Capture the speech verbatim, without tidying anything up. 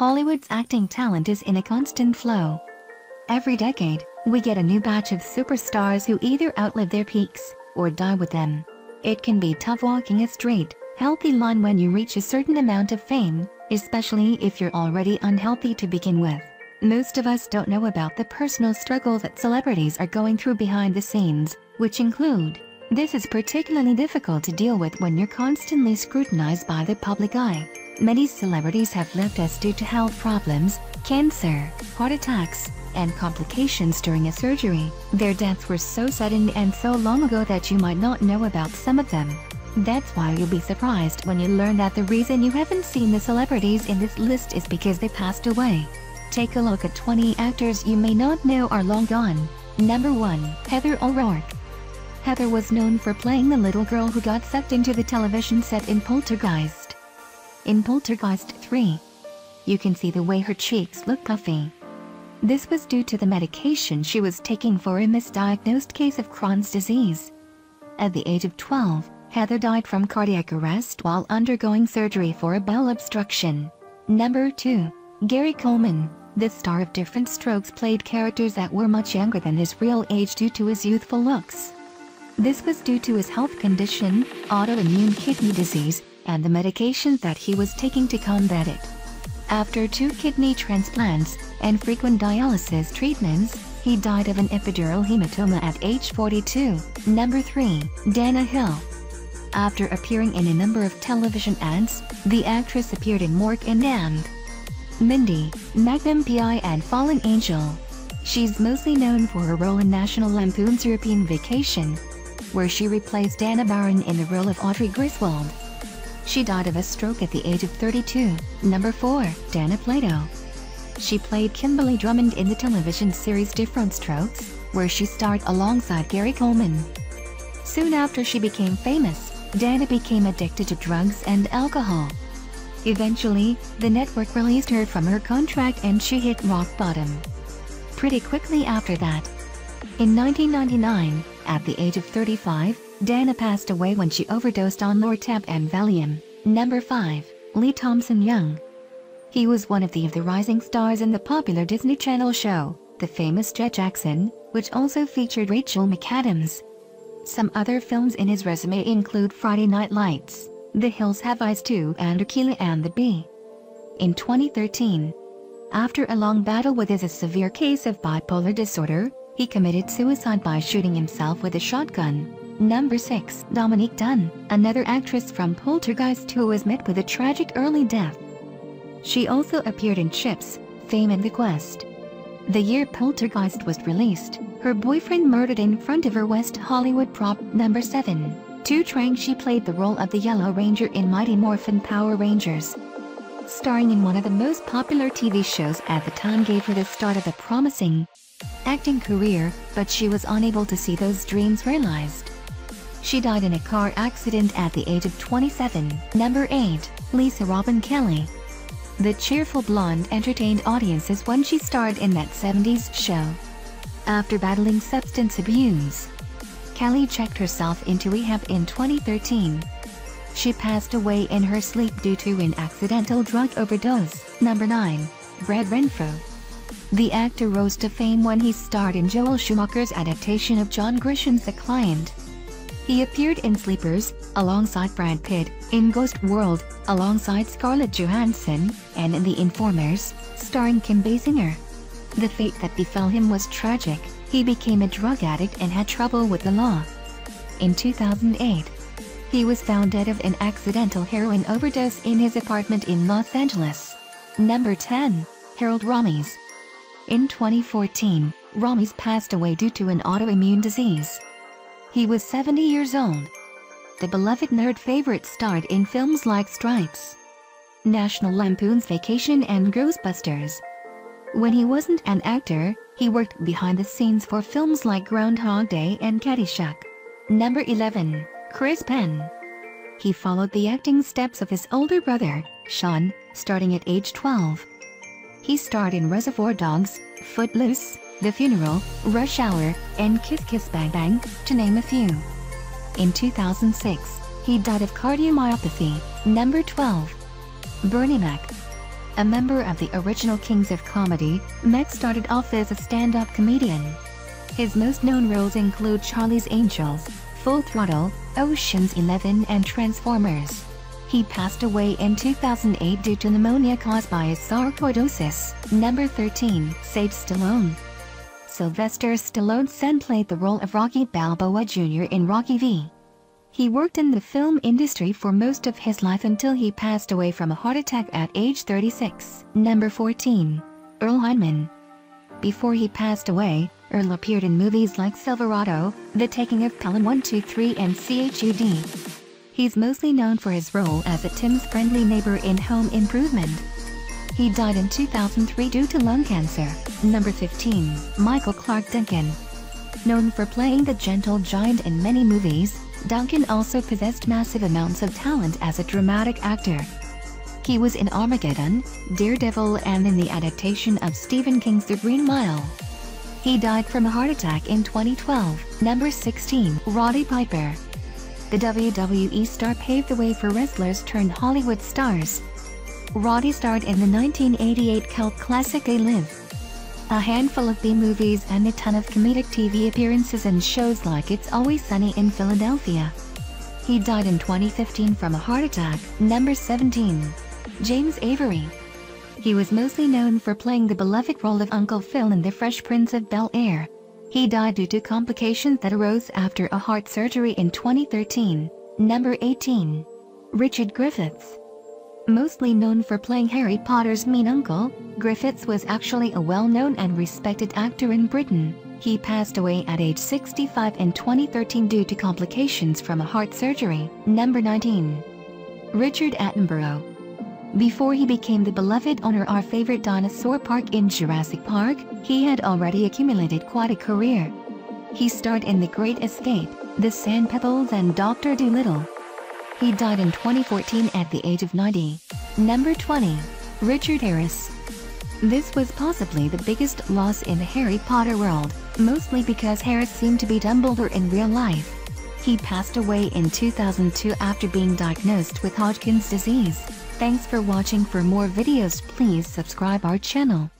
Hollywood's acting talent is in a constant flow. Every decade, we get a new batch of superstars who either outlive their peaks or die with them. It can be tough walking a straight, healthy line when you reach a certain amount of fame, especially if you're already unhealthy to begin with. Most of us don't know about the personal struggle that celebrities are going through behind the scenes, which include. This is particularly difficult to deal with when you're constantly scrutinized by the public eye. Many celebrities have left us due to health problems, cancer, heart attacks, and complications during a surgery. Their deaths were so sudden and so long ago that you might not know about some of them. That's why you'll be surprised when you learn that the reason you haven't seen the celebrities in this list is because they passed away. Take a look at twenty actors you may not know are long gone. Number one. Heather O'Rourke. Heather was known for playing the little girl who got sucked into the television set in Poltergeist. In Poltergeist three, you can see the way her cheeks look puffy. This was due to the medication she was taking for a misdiagnosed case of Crohn's disease. At the age of twelve, Heather died from cardiac arrest while undergoing surgery for a bowel obstruction. Number two. Gary Coleman, the star of Different Strokes, played characters that were much younger than his real age due to his youthful looks. This was due to his health condition, autoimmune kidney disease, and the medications that he was taking to combat it. After two kidney transplants and frequent dialysis treatments, he died of an epidural hematoma at age forty-two. Number three. Dana Hill. After appearing in a number of television ads, the actress appeared in Mork and Mindy, Magnum P I and Fallen Angel. She's mostly known for her role in National Lampoon's European Vacation, where she replaced Dana Barron in the role of Audrey Griswold. She died of a stroke at the age of thirty-two. Number four. Dana Plato. She played Kimberly Drummond in the television series Different Strokes, where she starred alongside Gary Coleman. Soon after she became famous, Dana became addicted to drugs and alcohol. Eventually, the network released her from her contract and she hit rock bottom pretty quickly after that. In nineteen ninety-nine, at the age of thirty-five, Dana passed away when she overdosed on Lortab and Valium. Number five. Lee Thompson Young. He was one of the of the rising stars in the popular Disney Channel show, The Famous Jet Jackson, which also featured Rachel McAdams. Some other films in his resume include Friday Night Lights, The Hills Have Eyes two and Akeelah and the Bee. In twenty thirteen, after a long battle with his a severe case of bipolar disorder, he committed suicide by shooting himself with a shotgun. Number six. Dominique Dunne, another actress from Poltergeist who was met with a tragic early death. She also appeared in Chips, Fame and The Quest. The year Poltergeist was released, her boyfriend murdered in front of her West Hollywood prop. Number seven. Thuy Trang. She played the role of the Yellow Ranger in Mighty Morphin Power Rangers. Starring in one of the most popular T V shows at the time gave her the start of a promising acting career, but she was unable to see those dreams realized. She died in a car accident at the age of twenty-seven. Number eight. Lisa Robin Kelly. The cheerful blonde entertained audiences when she starred in That seventies Show. After battling substance abuse, Kelly checked herself into rehab in twenty thirteen. She passed away in her sleep due to an accidental drug overdose. Number nine. Brad Renfro. The actor rose to fame when he starred in Joel Schumacher's adaptation of John Grisham's The Client. He appeared in Sleepers, alongside Brad Pitt, in Ghost World, alongside Scarlett Johansson, and in The Informers, starring Kim Basinger. The fate that befell him was tragic. He became a drug addict and had trouble with the law. In two thousand eight, he was found dead of an accidental heroin overdose in his apartment in Los Angeles. Number ten. Harold Ramis. In twenty fourteen, Ramis passed away due to an autoimmune disease. He was seventy years old. The beloved nerd favorite starred in films like Stripes, National Lampoon's Vacation and Ghostbusters. When he wasn't an actor, he worked behind the scenes for films like Groundhog Day and Caddyshack. Number eleven. Chris Penn. He followed the acting steps of his older brother, Sean, starting at age twelve. He starred in Reservoir Dogs, Footloose, The Funeral, Rush Hour, and Kiss Kiss Bang Bang, to name a few. In two thousand six, he died of cardiomyopathy. Number twelve. Bernie Mac. A member of the original Kings of Comedy, Met started off as a stand-up comedian. His most known roles include Charlie's Angels, Full Throttle, Ocean's Eleven and Transformers. He passed away in two thousand eight due to pneumonia caused by sarcoidosis. Number thirteen. Save Stallone. Sylvester Stallone's son played the role of Rocky Balboa Junior in Rocky four. He worked in the film industry for most of his life until he passed away from a heart attack at age thirty-six. Number fourteen. Earl Hindman. Before he passed away, Earl appeared in movies like Silverado, The Taking of Pelham one two three and C H U D. He's mostly known for his role as a Tim's friendly neighbor in Home Improvement. He died in two thousand three due to lung cancer. Number fifteen. Michael Clark Duncan. Known for playing the gentle giant in many movies, Duncan also possessed massive amounts of talent as a dramatic actor. He was in Armageddon, Daredevil and in the adaptation of Stephen King's The Green Mile. He died from a heart attack in twenty twelve. Number sixteen. Roddy Piper. The W W E star paved the way for wrestlers turned Hollywood stars. Roddy starred in the nineteen eighty-eight cult classic They Live. A handful of B-movies and a ton of comedic T V appearances and shows like It's Always Sunny in Philadelphia. He died in twenty fifteen from a heart attack. Number seventeen. James Avery. He was mostly known for playing the beloved role of Uncle Phil in The Fresh Prince of Bel-Air. He died due to complications that arose after a heart surgery in twenty thirteen. Number eighteen. Richard Griffiths. Mostly known for playing Harry Potter's mean uncle, Griffiths was actually a well-known and respected actor in Britain. He passed away at age sixty-five in twenty thirteen due to complications from a heart surgery. Number nineteen. Richard Attenborough. Before he became the beloved owner Our Favorite Dinosaur Park in Jurassic Park, he had already accumulated quite a career. He starred in The Great Escape, The Sand Pebbles and Doctor Dolittle. He died in twenty fourteen at the age of ninety. Number twenty. Richard Harris. This was possibly the biggest loss in the Harry Potter world, mostly because Harris seemed to be Dumbledore in real life. He passed away in two thousand two after being diagnosed with Hodgkin's disease. Thanks for watching. For more videos, please subscribe our channel.